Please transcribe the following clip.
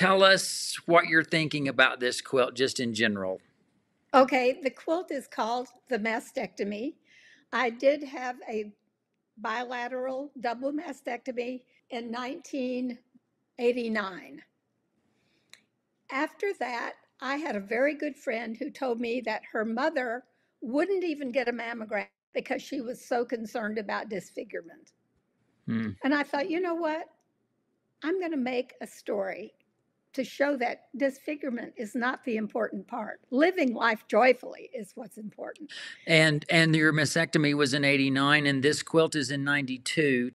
Tell us what you're thinking about this quilt just in general. Okay, the quilt is called The Mastectomy. I did have a bilateral double mastectomy in 1989. After that, I had a very good friend who told me that her mother wouldn't even get a mammogram because she was so concerned about disfigurement. Mm. And I thought, you know what? I'm going to make a story to show that disfigurement is not the important part. Living life joyfully is what's important. And your mastectomy was in 89, and this quilt is in 92.